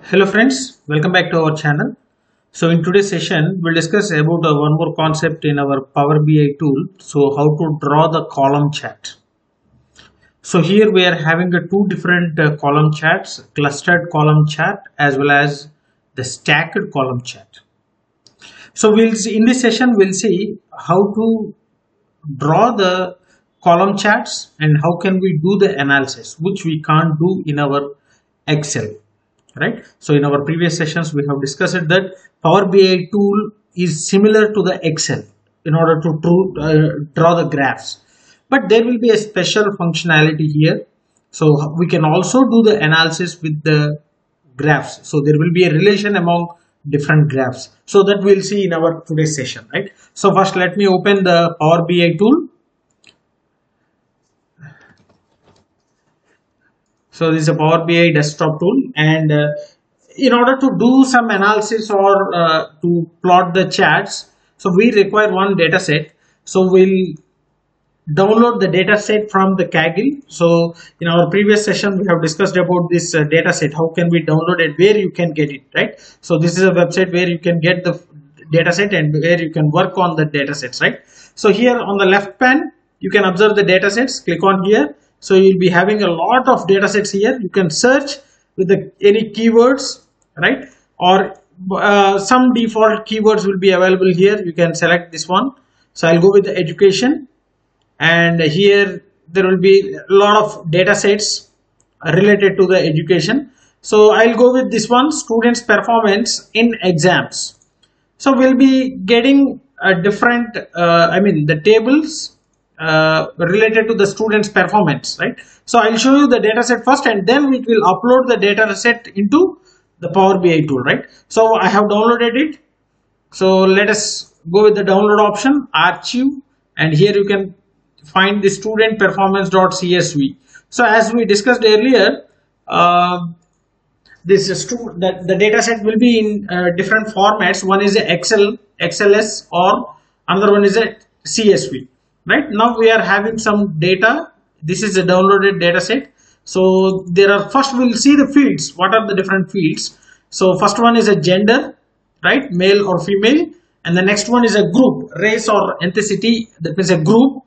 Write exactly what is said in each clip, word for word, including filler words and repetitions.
Hello friends, welcome back to our channel. So in today's session we'll discuss about uh, one more concept in our Power B I tool. So how to draw the column chart. So here we are having uh, two different uh, column charts, clustered column chart as well as the stacked column chart. So we'll see, in this session we'll see how to draw the column charts and how can we do the analysis, which we can't do in our Excel. Right. So in our previous sessions we have discussed that Power B I tool is similar to the Excel in order to true, uh, draw the graphs, but there will be a special functionality here. So we can also do the analysis with the graphs. So there will be a relation among different graphs. So that we'll see in our today's session. Right. So first let me open the Power B I tool. So this is a Power B I desktop tool, and uh, in order to do some analysis or uh, to plot the charts, so we require one data set. So we'll download the data set from the Kaggle. So in our previous session we have discussed about this uh, data set, how can we download it, where you can get it, right? So this is a website where you can get the data set and where you can work on the data sets, right? So here on the left pan you can observe the data sets, click on here. So you'll be having a lot of data sets here. You can search with the, any keywords, right? Or uh, some default keywords will be available here. You can select this one. So I'll go with the education, and here there will be a lot of data sets related to the education. So I'll go with this one, students' performance in exams. So we'll be getting a different, uh, I mean the tables Uh, related to the students' performance, right? So I'll show you the data set first, and then we will upload the data set into the Power B I tool, right? So I have downloaded it. So let us go with the download option, archive, and here you can find the student performance.csv. So as we discussed earlier, uh, this is true that the data set will be in uh, different formats. One is a Excel, X L S, or another one is a C S V. Right now we are having some data. This is a downloaded data set. So there are, first we'll see the fields. What are the different fields? So first one is a gender, right? Male or female. And the next one is a group, race or ethnicity. That means a group.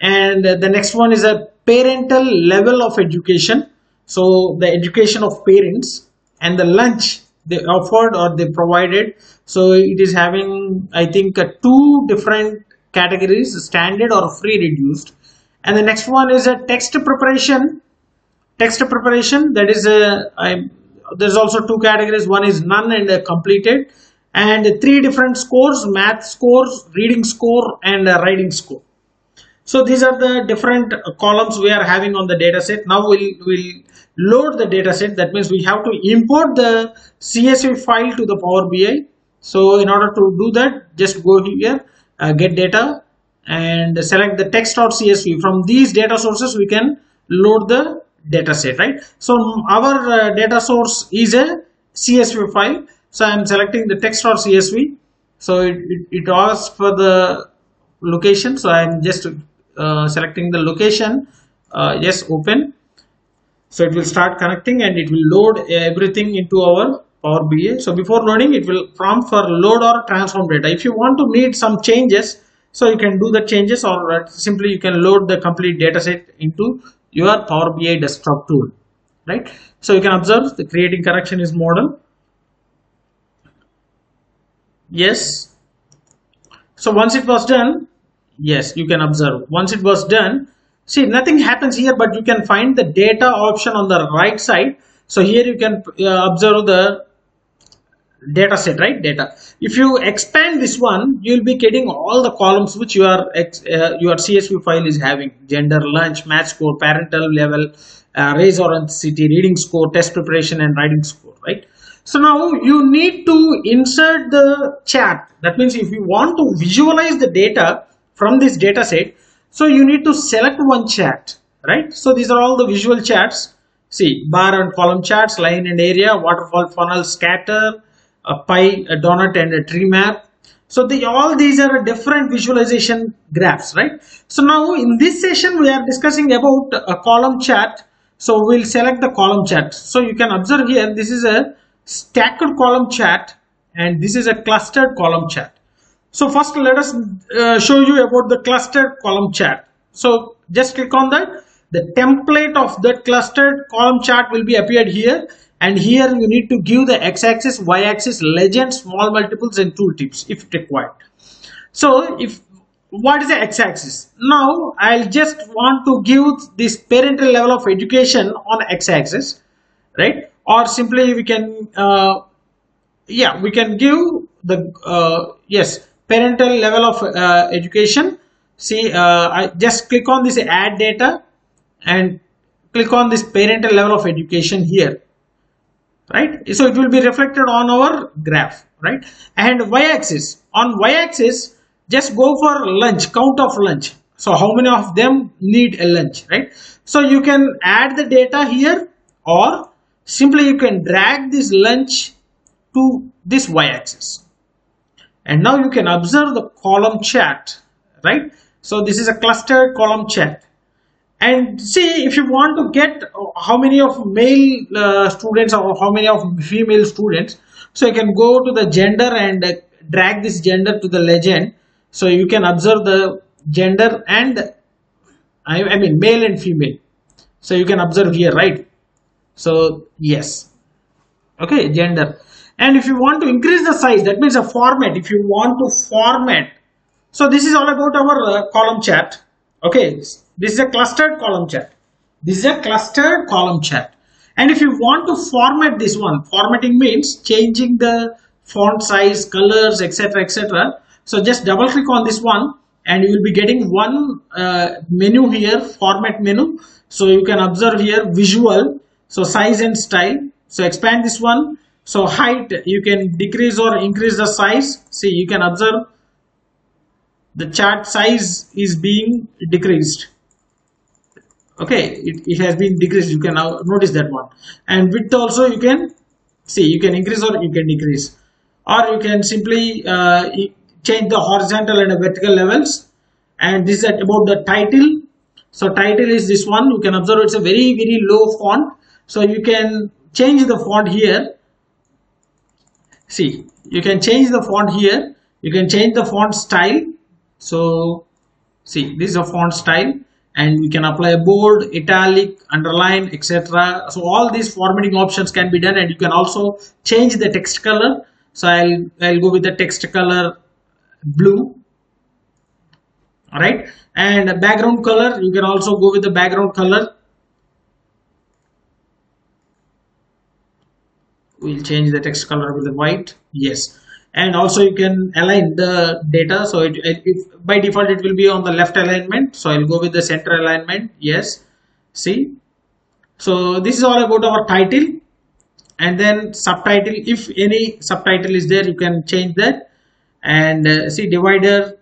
And the next one is a parental level of education. So the education of parents, and the lunch they offered or they provided. So it is having, I think, uh, two different categories, standard or free reduced. And the next one is a text preparation. Text preparation, that is a I, there's also two categories. One is none and a completed, and three different scores: math scores, reading score, and a writing score. So these are the different columns we are having on the data set. Now we'll we'll load the data set. That means we have to import the C S V file to the Power B I. So in order to do that, just go here. Uh, get data and select the text.csv. From these data sources we can load the data set, right? So our uh, data source is a C S V file. So I am selecting the text.csv. So it, it, it asks for the location. So I am just uh, selecting the location. Uh, yes, open. So it will start connecting and it will load everything into our Power B I. So before loading it will prompt for load or transform data. If you want to make some changes, so you can do the changes, or simply you can load the complete data set into your Power B I desktop tool, right? So you can observe the creating correction is model. Yes. So once it was done, yes, you can observe once it was done, see nothing happens here, but you can find the data option on the right side. So here you can uh, observe the data set, right? Data. If you expand this one, you'll be getting all the columns which your uh, your C S V file is having: gender, lunch, math score, parental level, uh, race or ethnicity, reading score, test preparation, and writing score, right? So now you need to insert the chart. That means if you want to visualize the data from this data set, so you need to select one chart, right? So these are all the visual charts. See, bar and column charts, line and area, waterfall, funnel, scatter, a pie, a donut, and a tree map. So the, all these are different visualization graphs, right? So now in this session we are discussing about a column chart. So we'll select the column chart. So you can observe here, this is a stacked column chart, and this is a clustered column chart. So first let us uh, show you about the clustered column chart. So just click on that. The template of the clustered column chart will be appeared here, and here you need to give the x-axis, y-axis, legend, small multiples and tooltips if required. So if what is the x-axis? Now I'll just want to give this parental level of education on x-axis, right? Or simply we can uh, yeah we can give the uh, yes parental level of uh, education. See, uh, I just click on this add data and click on this parental level of education here, right? So it will be reflected on our graph, right? And y-axis, on y-axis just go for lunch, count of lunch. So how many of them need a lunch, right? So you can add the data here, or simply you can drag this lunch to this y-axis, and now you can observe the column chart, right? So this is a clustered column chart. And see, if you want to get how many of male uh, students or how many of female students, so you can go to the gender and uh, drag this gender to the legend. So you can observe the gender and I, I mean male and female. So you can observe here, right? So yes, okay, gender. And if you want to increase the size, that means a format, if you want to format. So this is all about our uh, column chart. Okay, this is a clustered column chart. This is a clustered column chart. And if you want to format this one, formatting means changing the font size, colors, et cetera, et cetera. So just double click on this one, and you will be getting one uh, menu here, format menu. So you can observe here visual, so size and style. So expand this one. So height, you can decrease or increase the size. See, you can observe the chart size is being decreased. Okay, it, it has been decreased. You can now notice that one. And width also you can see, you can increase or you can decrease, or you can simply uh, change the horizontal and the vertical levels. And this is about the title. So title is this one. You can observe it's a very very low font. So you can change the font here. See, you can change the font here. You can change the font style. So see, this is a font style, and we can apply bold, italic, underline, etc. So all these formatting options can be done, and you can also change the text color. So I'll I'll go with the text color blue. All right, and background color, you can also go with the background color. We'll change the text color with the white. Yes. And also you can align the data. So it, it, if by default it will be on the left alignment, so I'll go with the center alignment. Yes. See, so this is all about our title. And then subtitle, if any subtitle is there, you can change that. And uh, see, divider,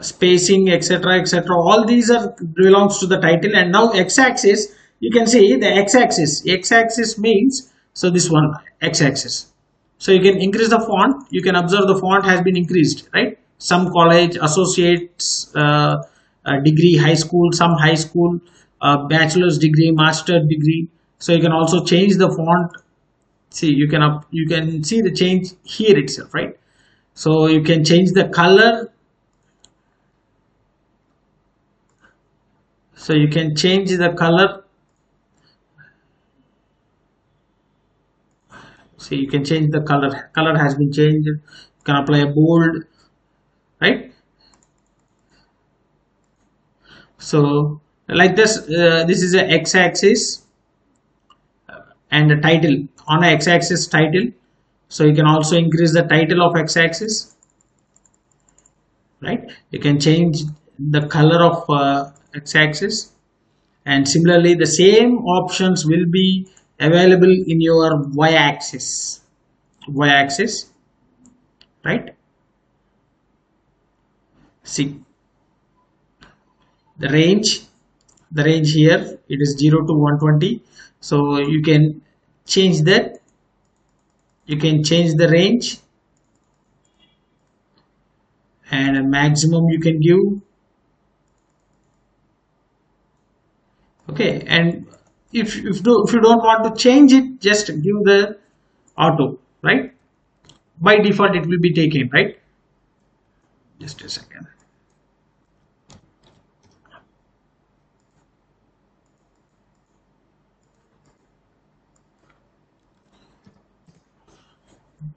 spacing, etc., etc., all these are belongs to the title. And now x-axis, you can see the x-axis, x-axis means, so this one x-axis, so you can increase the font. You can observe the font has been increased, right? Some college, associates, uh, degree, high school, some high school, uh, bachelor's degree, master's degree. So you can also change the font. See, you can up, you can see the change here itself, right? So you can change the color. So you can change the color. See, you can change the color. Color has been changed. You can apply a bold, right? So like this, uh, this is an x-axis and a title. On an x-axis title, so you can also increase the title of x-axis, right? You can change the color of uh, x-axis, and similarly the same options will be available in your y-axis, y-axis, right? See, the range, the range here, it is zero to one twenty. So you can change that. You can change the range, and a maximum you can give. Okay, and if, if, do, if you don't want to change it, just give the auto, right? By default it will be taken, right? Just a second.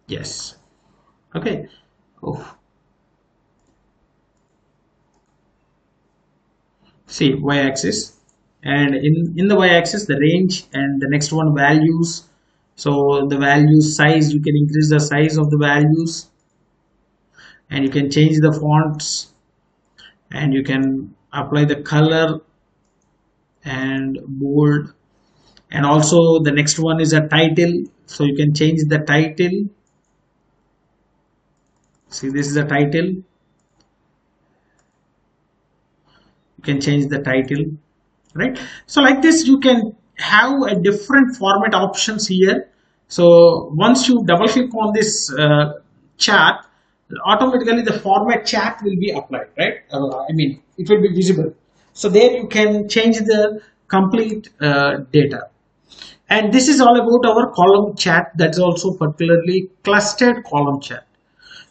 Yes. Okay. Oh. See, y-axis, and in in the y-axis the range, and the next one values. So the value size, you can increase the size of the values, and you can change the fonts, and you can apply the color and bold. And also the next one is a title, so you can change the title. See, this is the title. You can change the title, right? So like this you can have a different format options here. So once you double click on this uh, chart, automatically the format chart will be applied, right? uh, I mean, it will be visible. So there you can change the complete uh, data. And this is all about our column chart, that's also particularly clustered column chart.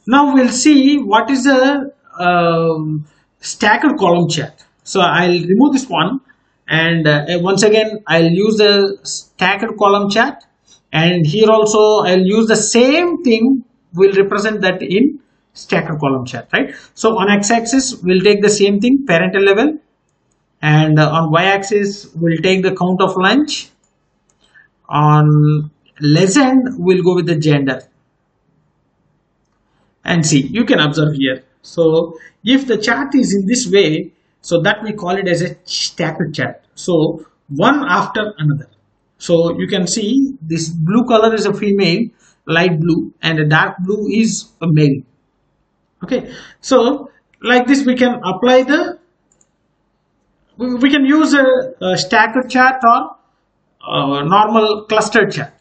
Now we'll see what is a um, stacked column chart. So I'll remove this one, and uh, once again I'll use the stacked column chart, and here also I'll use the same thing. We'll represent that in stacked column chart, right? So on x-axis we'll take the same thing, parental level, and uh, on y-axis we'll take the count of lunch. On legend we'll go with the gender. And see, you can observe here. So if the chart is in this way, so that we call it as a stacked chart. So one after another. So you can see this blue color is a female, light blue, and the dark blue is a male. Okay, so like this we can apply the, we can use a, a stacked chart or a normal clustered chart.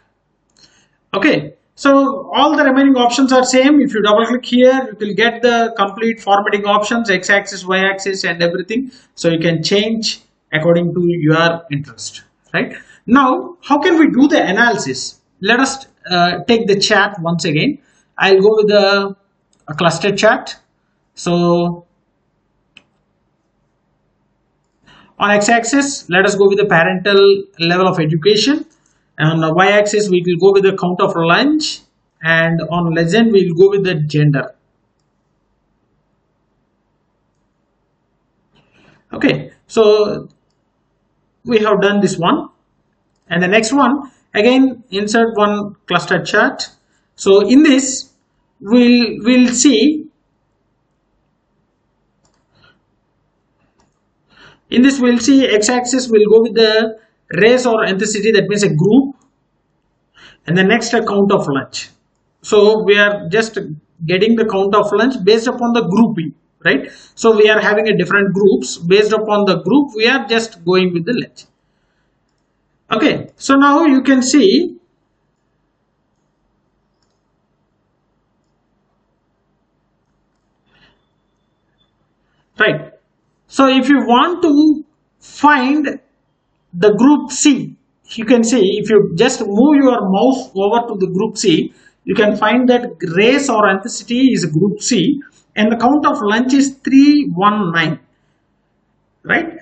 Okay. So all the remaining options are same. If you double click here, you will get the complete formatting options, x-axis, y-axis, and everything. So you can change according to your interest, right? Now, how can we do the analysis? Let us uh, take the chart once again. I'll go with the a cluster chart. So on x-axis, let us go with the parental level of education. On the y-axis we will go with the count of lunch, and on legend we will go with the gender. Okay, so we have done this one, and the next one again insert one cluster chart. So in this we'll we'll see in this we'll see x-axis we'll go with the race or ethnicity, that means a group, and the next a count of lunch. So we are just getting the count of lunch based upon the grouping, right? So we are having a different groups, based upon the group we are just going with the lunch. Okay, so now you can see right. So if you want to find the group C, you can see if you just move your mouse over to the group C, you can find that race or ethnicity is group C, and the count of lunch is three one nine, right?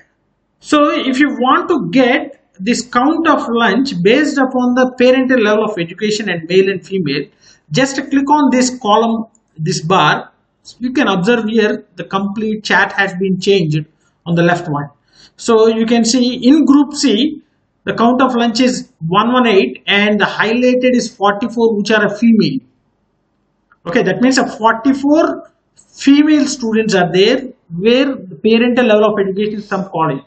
So if you want to get this count of lunch based upon the parental level of education and male and female, just click on this column, this bar. You can observe here the complete chart has been changed on the left one. So you can see in group C the count of lunch is one one eight, and the highlighted is forty-four, which are a female. Okay, that means a forty-four female students are there, where the parental level of education is some college.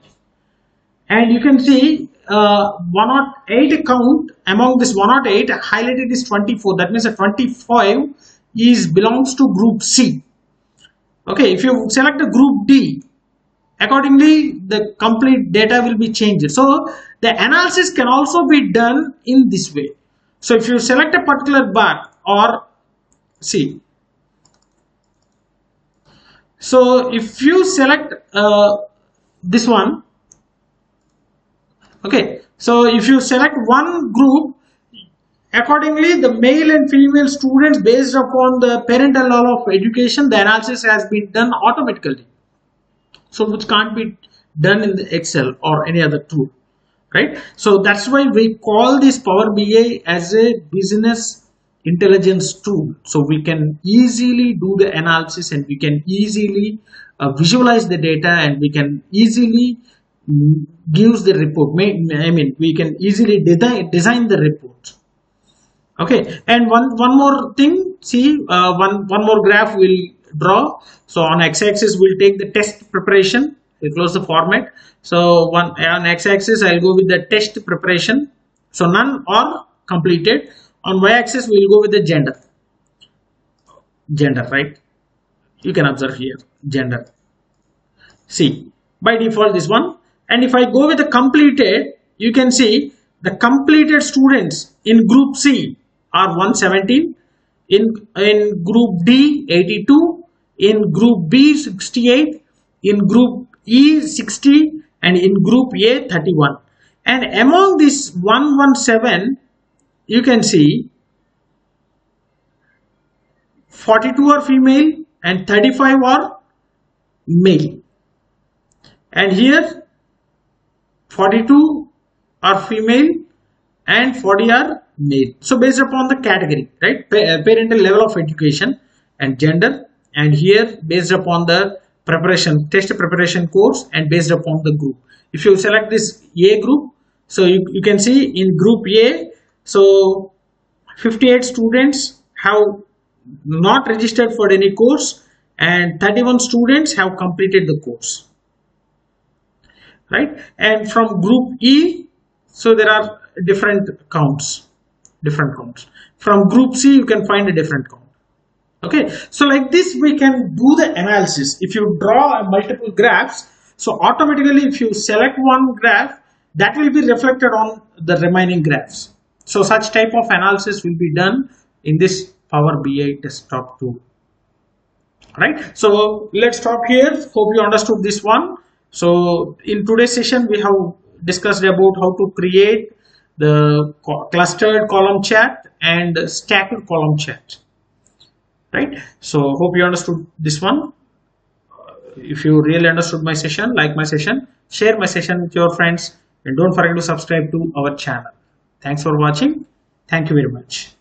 And you can see uh, one oh eight count, among this one oh eight highlighted is twenty-four, that means a twenty-five is belongs to group C. Okay, if you select a group D, accordingly the complete data will be changed. So the analysis can also be done in this way. So if you select a particular bar or see, so if you select uh, this one, okay, So if you select one group, accordingly the male and female students based upon the parental law of education, the analysis has been done automatically. So which can't be done in the Excel or any other tool, right? So that's why we call this Power B I as a business intelligence tool. So we can easily do the analysis, and we can easily uh, visualize the data, and we can easily gives the report. I mean, we can easily design design the report. Okay, and one one more thing. See, uh, one one more graph we'll draw. So on x-axis we'll take the test preparation. We'll close the format. So one on x-axis I'll go with the test preparation. So none or completed. On y-axis we'll go with the gender. Gender, right? You can observe here gender. See, by default this one. And if I go with the completed, you can see the completed students in group C are one seventeen, in, in group D eighty-two, in group B sixty-eight, in group E sixty, and in group A thirty-one. And among these one seventeen, you can see forty-two are female and thirty-five are male. And here forty-two are female and forty are male. So based upon the category, right? Pa- parental level of education and gender, and here based upon the preparation, test preparation course, and based upon the group. If you select this A group, so you, you can see in group A, so fifty-eight students have not registered for any course and thirty-one students have completed the course. Right, and from group E, so there are different counts, different counts. From group C, you can find a different count. Okay, so like this, we can do the analysis. If you draw multiple graphs, so automatically, if you select one graph, that will be reflected on the remaining graphs. So such type of analysis will be done in this Power B I desktop tool. Right, so let's stop here. Hope you understood this one. So in today's session, we have discussed about how to create the clustered column chart and stacked column chart, right? So hope you understood this one. If you really understood my session, like my session, share my session with your friends, and don't forget to subscribe to our channel. Thanks for watching. Thank you very much.